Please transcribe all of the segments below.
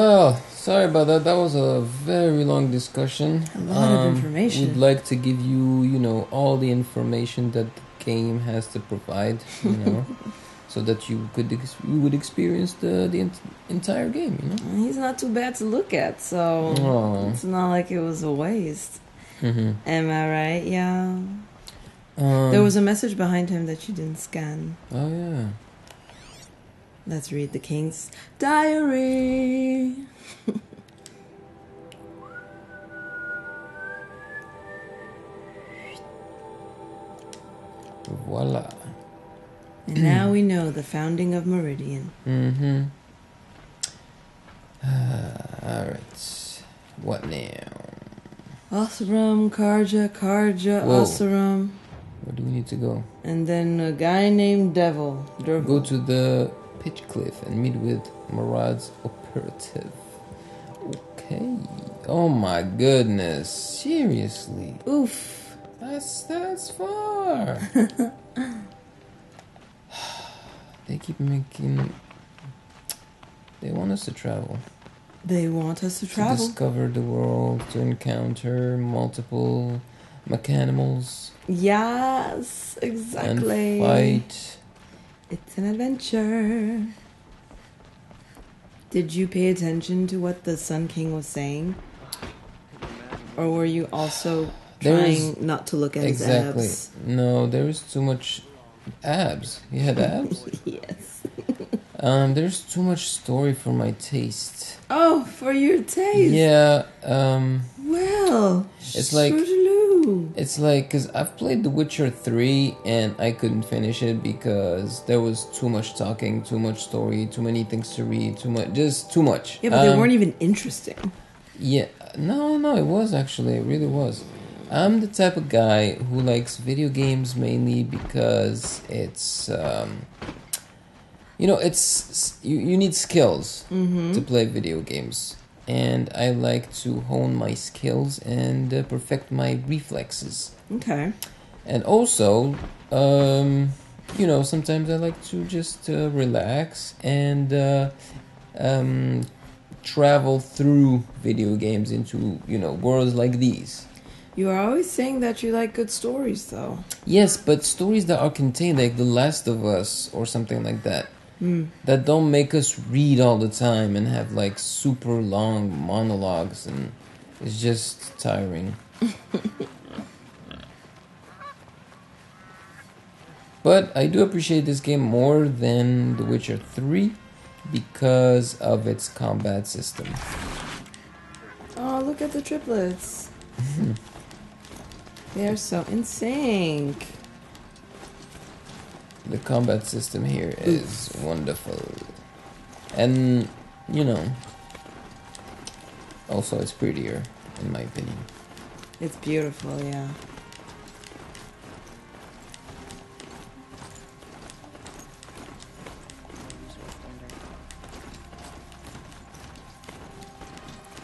Well, sorry about that. That was a very long discussion. A lot of information. We'd like to give you, you know, all the information that the game has to provide, you know, so that you would experience the entire game, you know. He's not too bad to look at, so it's not like it was a waste. Mm-hmm. Am I right? Yeah. There was a message behind him that you didn't scan. Oh, yeah. Let's read the king's diary. Voila. And now we know the founding of Meridian. Mm-hmm. Alright. What now? Oseram, Karja, whoa. Oseram. Where do we need to go? And then a guy named Dervahl. Go to the Pitchcliff and meet with Marad's operative. Okay. Oh my goodness. Seriously. Oof. That's far. They keep making... They want us to travel. They want us to travel. To discover the world, to encounter multiple mechanimals. Yes, exactly. And fight. It's an adventure. Did you pay attention to what the Sun King was saying? Or were you also trying not to look at his abs? Exactly. No, there was too much abs. You had abs? Yes. There's too much story for my taste. Oh, for your taste? Yeah. Well, it's like... It's like, because I've played The Witcher 3 and I couldn't finish it because there was too much talking, too much story, too many things to read, just too much. Yeah, but they weren't even interesting. Yeah, no, it was actually, it really was. I'm the type of guy who likes video games mainly because it's, you know, it's, you need skills to play video games. And I like to hone my skills and perfect my reflexes. Okay. And also, you know, sometimes I like to just relax and travel through video games into, you know, worlds like these. You are always saying that you like good stories, though. Yes, but stories that are contained, like The Last of Us or something like that. That don't make us read all the time and have like super long monologues, and it's just tiring. But I do appreciate this game more than The Witcher 3 because of its combat system. Oh, look at the triplets. They're so in sync. The combat system here is wonderful. And, you know, also it's prettier, in my opinion. It's beautiful, yeah.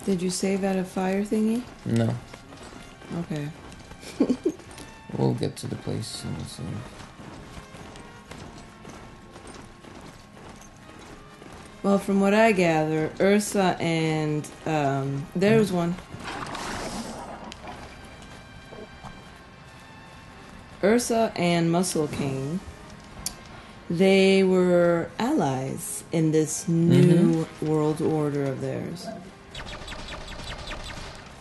Did you save at a fire thingy? No. Okay. We'll get to the place and we'll see. Well, from what I gather, Ersa and, there's one. Ersa and Muscle King, they were allies in this new world order of theirs.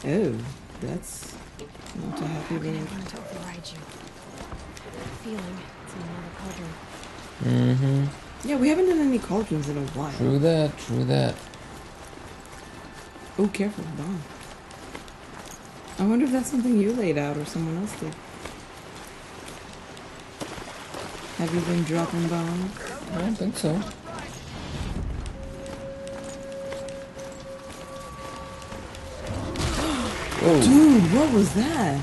Oh, that's not a happy being. Mm-hmm. Yeah, we haven't done any cauldrons in a while. True that. Oh, careful, Don. I wonder if that's something you laid out or someone else did. Have you been dropping bombs? I don't think so. Whoa. Dude, what was that?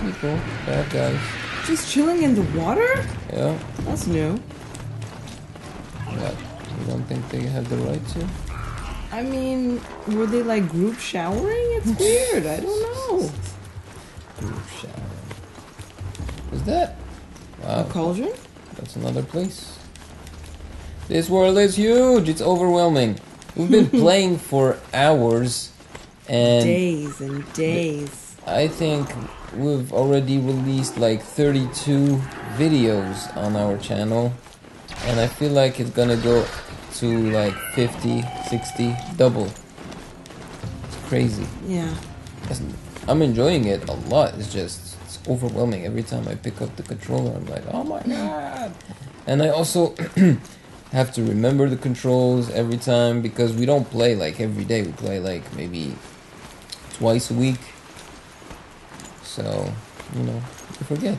People, bad guys. Just chilling in the water? Yeah. That's new. You don't think they have the right to? I mean, were they like group showering? It's weird. I don't know. Group showering. Is that? Wow. A cauldron? That's another place. This world is huge. It's overwhelming. We've been playing for hours and days and days. I think we've already released like 32 videos on our channel, and I feel like it's gonna go to like 50, 60, double. It's crazy. Yeah. I'm enjoying it a lot. It's just it's overwhelming. Every time I pick up the controller, I'm like, oh my god. And I also have to remember the controls every time, because we don't play like every day. We play like maybe twice a week. So, you know, you forget.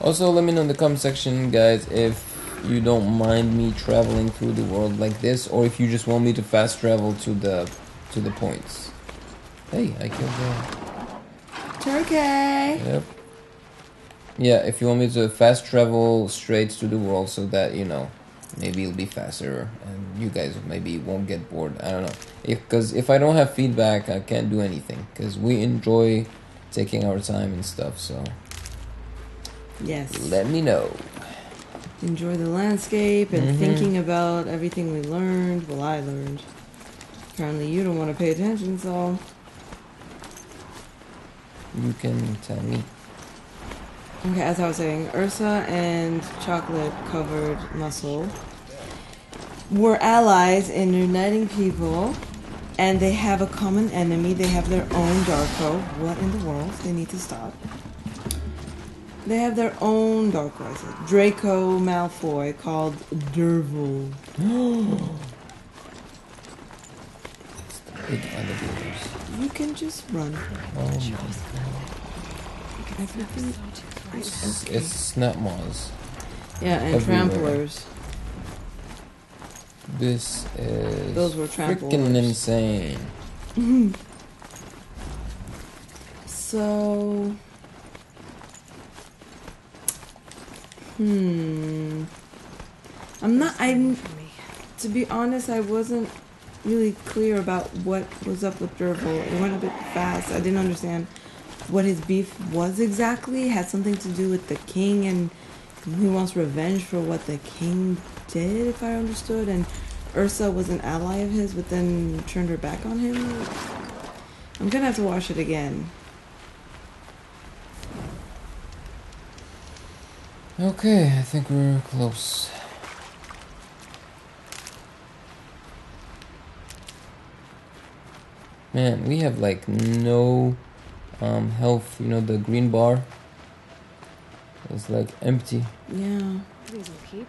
Also, let me know in the comment section, guys, if you don't mind me traveling through the world like this, or if you just want me to fast travel to the points. Hey, I killed that. Turkey! Yep. Yeah, if you want me to fast travel straight to the world so that, you know, maybe it'll be faster and you guys maybe won't get bored. I don't know. Because if I don't have feedback, I can't do anything. Because we enjoy taking our time and stuff, so... Yes. Let me know. Enjoy the landscape and thinking about everything we learned. Well, I learned. Apparently you don't want to pay attention, so... You can tell me. Okay, as I was saying, Ersa and chocolate-covered mussel were allies in uniting people, and they have a common enemy. They have their own Darko. What in the world? They need to stop. They have their own Darko, I said. Draco Malfoy, called Dervahl. It's the big elevators. You can just run. Oh my god. Everything. It's Snapmaws. Yeah, and everywhere. Tramplers. This is... Those were tramplers. Freaking insane. So... To be honest, I wasn't really clear about what was up with Dervahl. It went a bit fast. I didn't understand what his beef was exactly. It had something to do with the king, and he wants revenge for what the king did, if I understood. And Ersa was an ally of his, but then turned her back on him. I'm gonna have to watch it again. Okay, I think we're close. Man, we have like no health, you know, the green bar is like empty. Yeah. These will keep.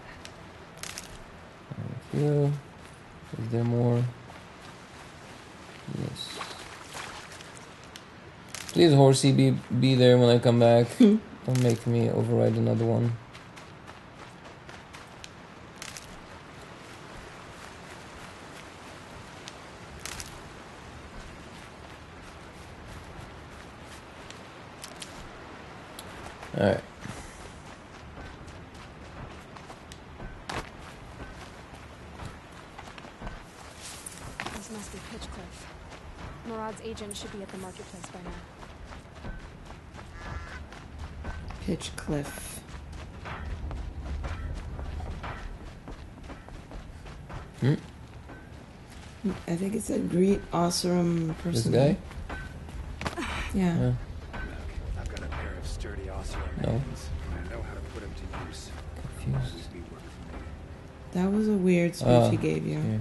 Thank you. Is there more? Yes. Please, horsey, be there when I come back. Don't make me override another one. Alright. This must be Pitchcliff. Marad's agent should be at the marketplace by now. Pitchcliff. I think it said greet Oseram person. This guy? Yeah. Look, I've got a pair of sturdy Oseram hands, and I know how to put them to use. Confused. That was a weird speech he gave you. Yeah.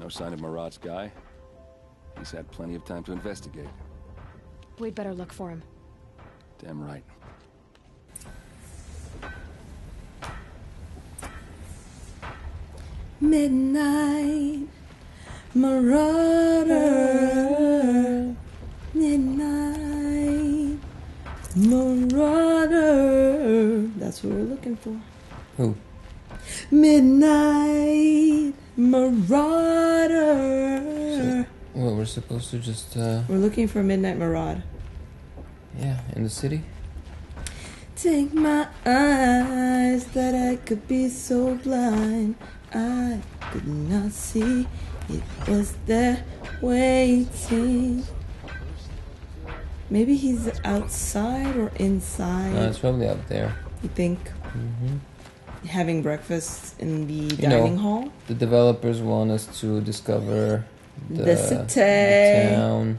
No sign of Marad's guy. He's had plenty of time to investigate. We'd better look for him. Damn right. Midnight Marauder. Midnight Marauder. That's what we're looking for. Who? Midnight Marauder. So, well, we're supposed to just we're looking for Midnight Marad. Yeah, in the city. Take my eyes that I could be so blind I could not see. It was there waiting. Maybe he's outside or inside. No, it's probably out there. You think? Mm-hmm. Having breakfast in the dining hall? The developers want us to discover the city. Town.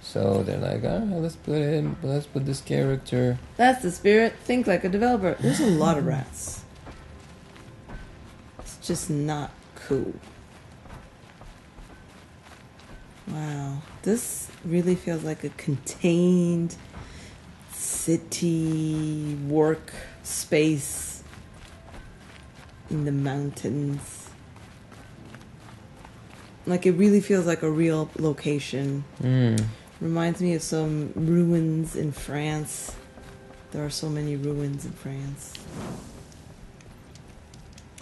So they're like, alright, let's put this character. That's the spirit. Think like a developer. There's a lot of rats. It's just not cool. Wow. This really feels like a contained city work space in the mountains. Like, it really feels like a real location. Mm. Reminds me of some ruins in France. There are so many ruins in France.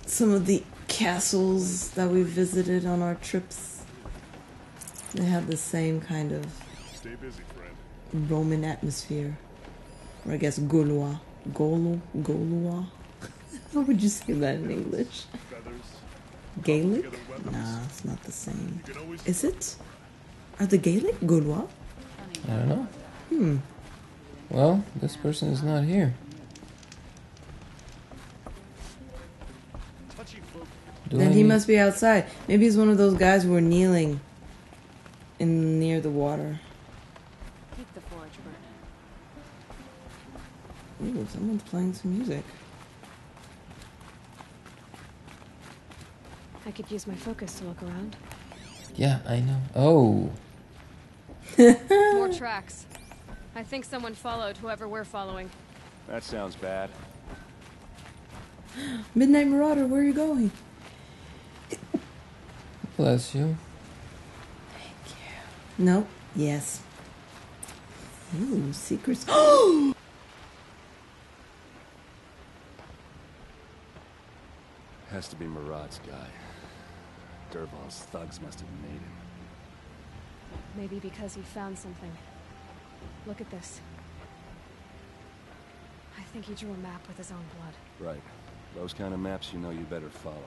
Some of the castles that we visited on our trips, they have the same kind of Roman atmosphere. Or I guess Gaulois. Gaulois? How would you say that in English? Gaelic? Nah, it's not the same. Is it? Are the Gaelic Gaulois? I don't know. Hmm. Well, this person is not here. Then he must be outside. Maybe he's one of those guys who are kneeling in near the water. Keep the forge burning. Ooh, someone's playing some music. I could use my focus to look around. Yeah, I know. Oh. More tracks. I think someone followed whoever we're following. That sounds bad. Midnight Marauder, where are you going? Bless you. Thank you. No. Yes. Ooh, secrets. Oh! Has to be Marad's guy. Dervahl's thugs must have made him. Maybe because he found something. Look at this. I think he drew a map with his own blood. Right. Those kind of maps you know you better follow.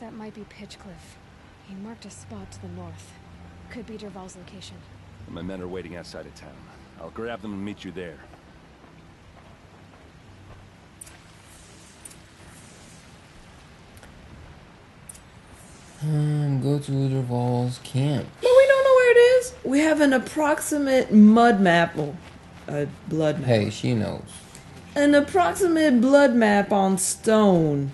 That might be Pitchcliff. He marked a spot to the north. Could be Dervahl's location. My men are waiting outside of town. I'll grab them and meet you there. Go to Dervahl's camp. But we don't know where it is. We have an approximate mud map. Or a blood map. Hey, she knows. An approximate blood map on stone.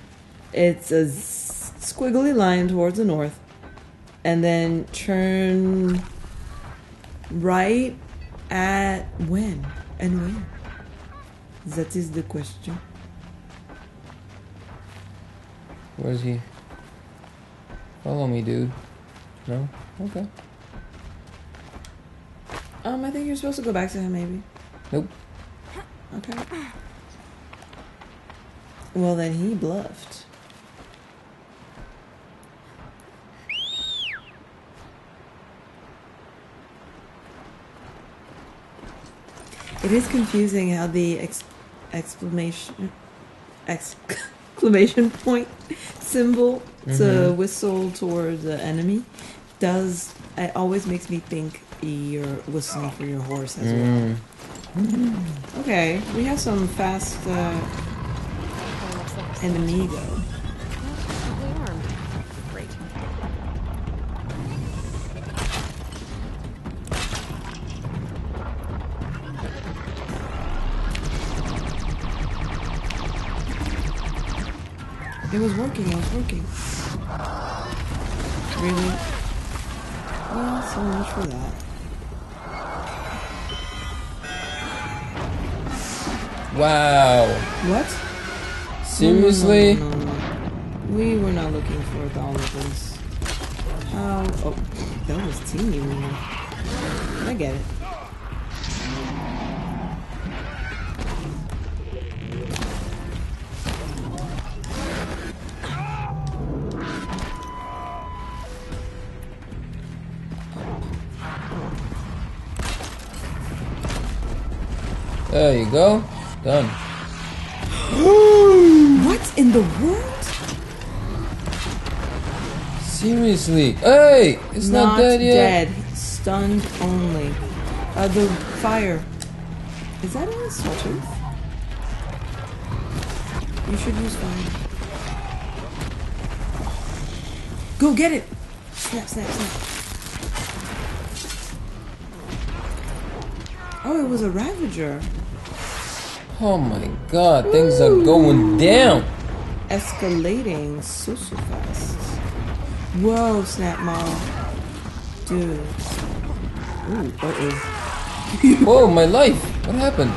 It's a squiggly line towards the north. And then turn right at when and where. That is the question. Where is he? Follow me, dude. No? Okay. I think you're supposed to go back to him, maybe. Nope. Okay. Well, then he bluffed. It is confusing how the exclamation point symbol to whistle toward the enemy does. It always makes me think you're whistling for your horse as well. Mm. Okay, we have some fast enemigo. Great. It was working, it was working. Really? Well, so much for that. Wow. What? Seriously? No, no, no, no, no. We were not looking for the olives. How? Oh, that was teeny weird. I get it. There you go. Done. What in the world? Seriously. Hey! It's not dead yet. stunned only. The fire. Is that an assault tooth? You should use fire. Go get it! Snap, snap, snap. Oh, it was a Ravager. Oh my god, things are going down! Escalating so fast. Whoa, Snapmaw. Dude. Ooh, what is... Whoa, my life! What happened?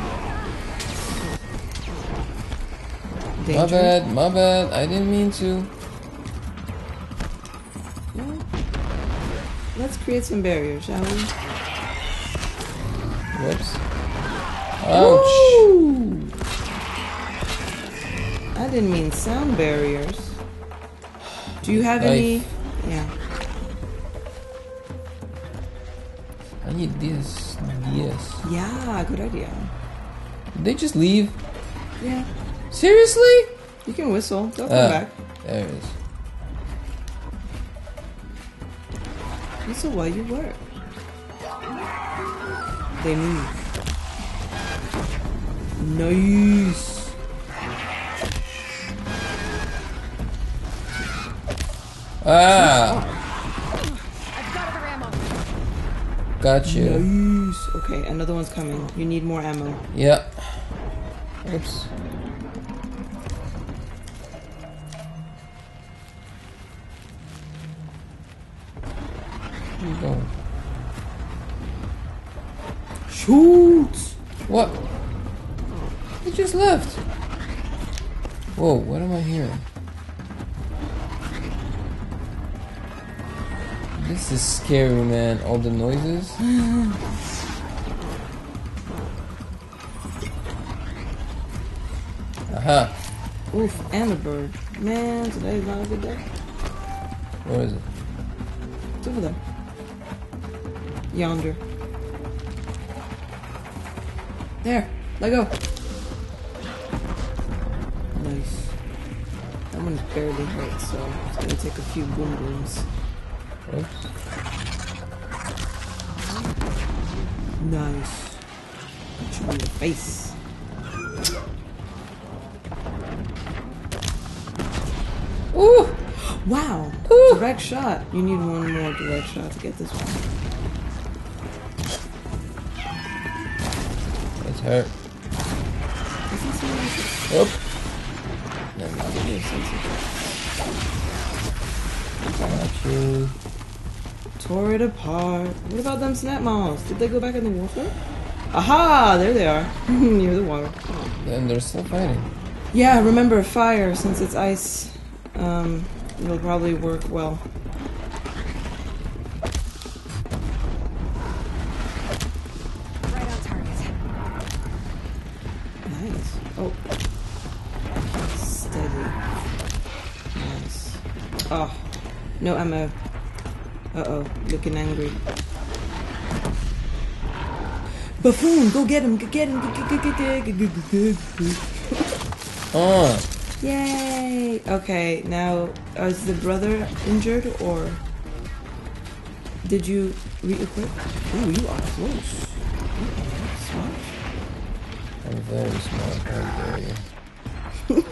Dangerous. My bad, I didn't mean to. Well, let's create some barriers, shall we? Whoops. Ouch! Woo! I didn't mean sound barriers. Do you have any? Yeah. I need this. Yes. Yeah, good idea. Did they just leave? Yeah. Seriously? You can whistle. They'll come back. There it is. Whistle while you work. They move. Nice. Ah. Got you. Nice. Okay, another one's coming. You need more ammo. Yeah. Oops. Where you going? Shoot! What? It just left. Whoa, what am I hearing? This is scary, man. All the noises. Aha. Oof, and a bird. Man, today's not a good day. Where is it? It's over there. Yonder. There. Let go. Nice. That one's barely hurt, so it's gonna take a few boom booms. Oops. Nice. Punch him in the face. Ooh! Wow! Ooh. Direct shot. You need one more direct shot to get this one. That's hurt. Nope. Gotcha. Tore it apart. What about them Snapmaws? Did they go back in the water? Aha! There they are. Near the water. And they're still fighting. Yeah, remember, fire, since it's ice, it'll probably work well. Right on target. Nice. Oh. Steady. Nice. Oh. No ammo. Uh-oh, looking angry. Buffoon, go get him, get him. Oh. Yay. Okay, now, is the brother injured, or did you re-equip? Ooh, you are close. You are smart. I'm very smart, how dare you.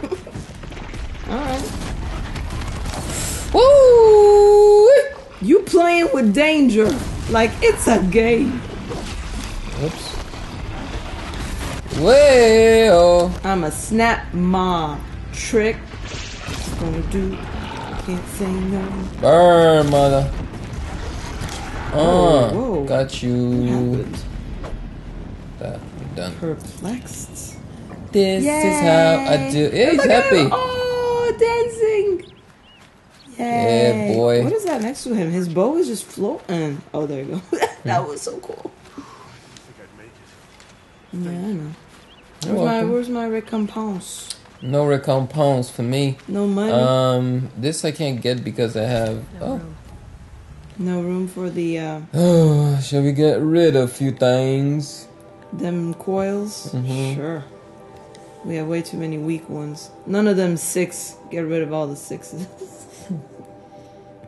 Alright. Woo! You playing with danger like it's a game. Oops. Well, I'm a Snapmaw trick. It's gonna do. I can't say no. Burn, mother. Oh, got you. That we're done. Perplexed. This is how I do. Yeah, he's happy. Oh, dancing. Yay. Yeah, boy. What is that next to him? His bow is just floating. Oh, there you go. That was so cool. Yeah, I know. Where's my recompense? No recompense for me. No money. This I can't get because I have no room for the. Oh, shall we get rid of a few things? Them coils. Mm-hmm. Sure. We have way too many weak ones. None of them six. Get rid of all the sixes.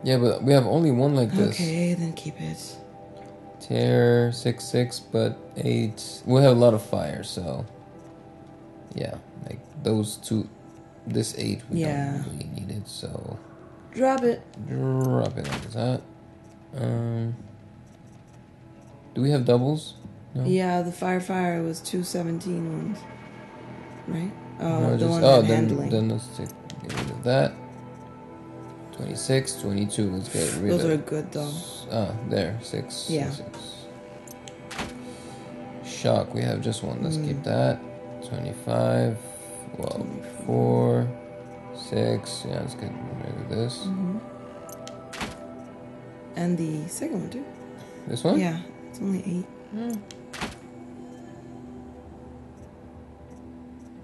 Yeah, but we have only one like this. Okay, then keep it. Tear, 6-6, but 8. We'll have a lot of fire, so yeah, like those two, this 8 we don't really need it, so drop it. Drop it like that. Do we have doubles? No? Yeah, the fire was 217 ones. Right? No, the one handling. Then let's take, get rid of that. 26, 22, let's get rid of. Those are good though. Ah, there, 6. Yeah. 6. Shock, we have just one, let's keep that. 25, well, 4, 6, yeah, let's get rid of this. And the second one too. This one? Yeah, it's only 8.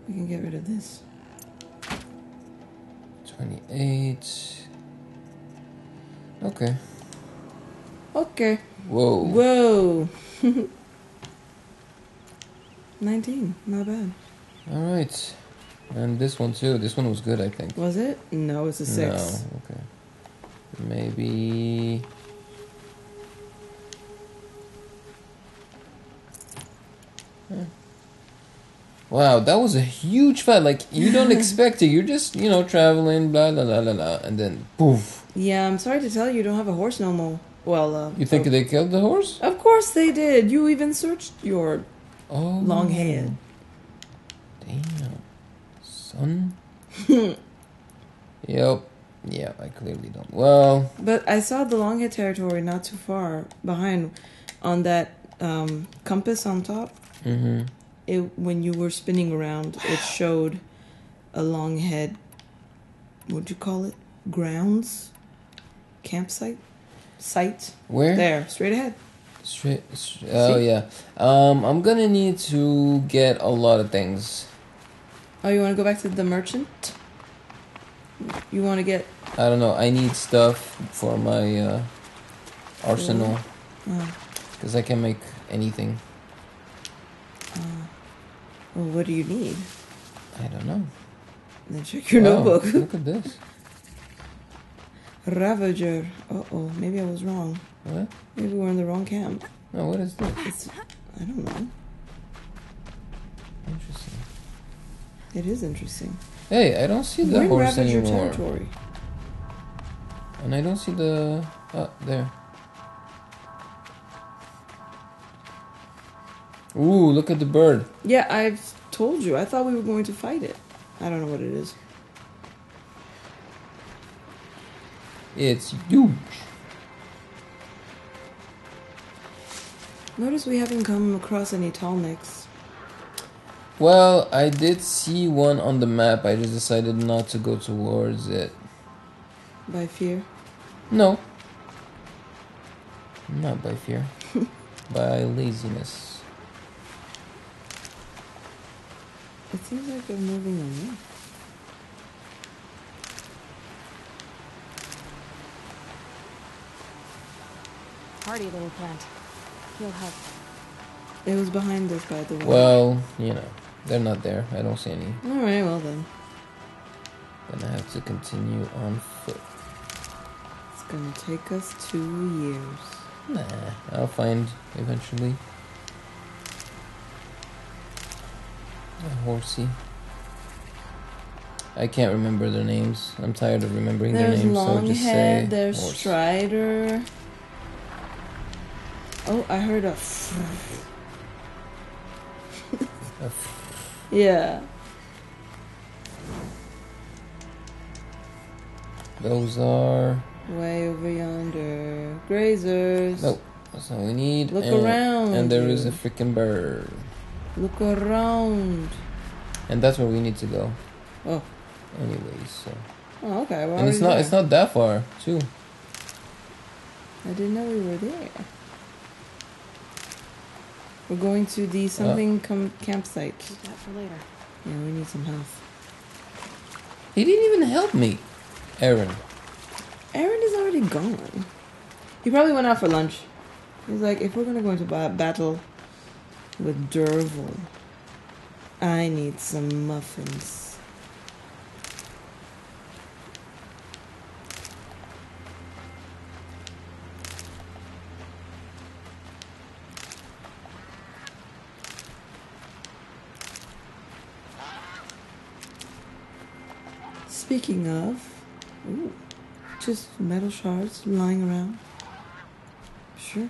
We can get rid of this. 28. Okay. Okay. Whoa. Whoa. 19. Not bad. All right. And this one too. This one was good, I think. Was it? No, it's a 6. No. Okay. Maybe. Wow, that was a huge fight. Like, you don't expect it. You're just, you know, traveling, blah, blah, blah, blah, blah. And then, poof. Yeah, I'm sorry to tell you, you don't have a horse no more. Well, you think they killed the horse? Of course they did. You even searched your long head. Damn. Son. Yep. Yeah, I clearly don't. Well. But I saw the long head territory not too far behind on that compass on top. Mm-hmm. It, when you were spinning around, it showed a long head, what'd you call it? Grounds? Campsite? Site? Where? There, straight ahead. Oh, yeah. I'm gonna need to get a lot of things. Oh, you wanna go back to the merchant? You wanna get... I don't know, I need stuff for my arsenal. Because I can make anything. Well, what do you need? I don't know. Then check your notebook. Look at this. Ravager. Uh-oh, maybe I was wrong. What? Maybe we're in the wrong camp. No, what is this? It's, I don't know. Interesting. It is interesting. Hey, I don't see the horse anymore. Territory. And I don't see the... Oh, there. Ooh, look at the bird. Yeah, I've told you. I thought we were going to fight it. I don't know what it is. It's huge. Notice we haven't come across any Talniks. Well, I did see one on the map. I just decided not to go towards it. By fear? No. Not by fear. By laziness. It seems like they're moving away. Hardy little plant. He'll help. It was behind us, by the way. Well, you know, they're not there. I don't see any. All right, well then. Then I have to continue on foot. It's gonna take us 2 years. Nah, I'll find eventually. Horsey. I can't remember their names. I'm tired of remembering their names. So just say there's Longhead, there's Strider. Oh, I heard a Yeah. Those are... way over yonder. Grazers. Nope. That's all we need. Look around. And there is a freaking bird. Look around. And that's where we need to go. Oh. Anyways, so. Oh, okay. Well, and it's not there. It's not that far, too. I didn't know we were there. We're going to the something campsite. Keep that for later. Yeah, we need some help. He didn't even help me. Aaron. Aaron is already gone. He probably went out for lunch. He's like, if we're going to go into battle with Dervahl, I need some muffins. Speaking of, ooh, just metal shards lying around. Sure.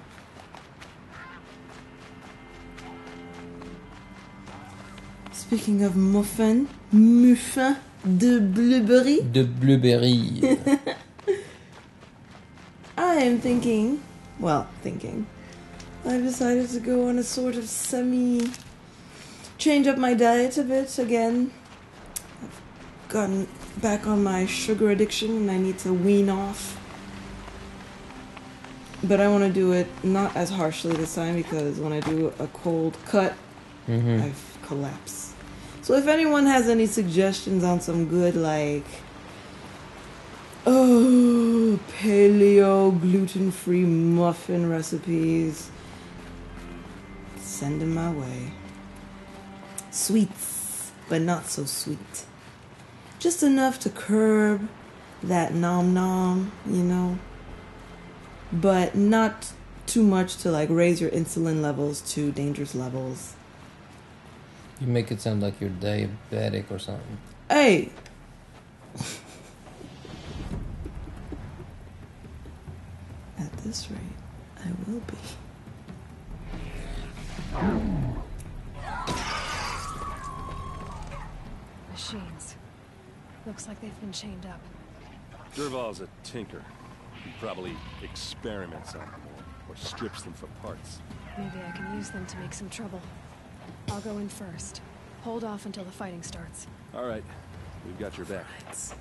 Speaking of muffin, muffin de blueberry. De blueberry. I am thinking, well, I've decided to go on a sort of change up my diet a bit again. I've gotten back on my sugar addiction and I need to wean off. But I want to do it not as harshly this time because when I do a cold cut, I've collapsed. So if anyone has any suggestions on some good, like, oh, paleo, gluten-free muffin recipes, send them my way. Sweets, but not so sweet. Just enough to curb that nom-nom, you know? But not too much to, like, raise your insulin levels to dangerous levels. You make it sound like you're diabetic or something. Hey! At this rate, I will be. Machines. Looks like they've been chained up. Dervahl's a tinker. He probably experiments on them or strips them for parts. Maybe I can use them to make some trouble. I'll go in first. Hold off until the fighting starts. All right. We've got your back.